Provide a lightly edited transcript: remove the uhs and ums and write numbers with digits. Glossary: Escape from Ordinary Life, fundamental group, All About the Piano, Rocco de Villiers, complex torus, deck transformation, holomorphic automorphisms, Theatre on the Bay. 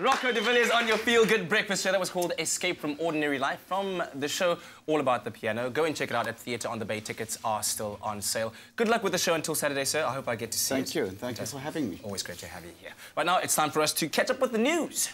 Rocco de Villiers on your Feel Good Breakfast show. That was called Escape from Ordinary Life, from the show All About the Piano. Go and check it out at Theatre on the Bay. Tickets are still on sale. Good luck with the show until Saturday, sir. I hope I get to see you. Thank you. Thank you for having me. Always great to have you here. Right now, it's time for us to catch up with the news.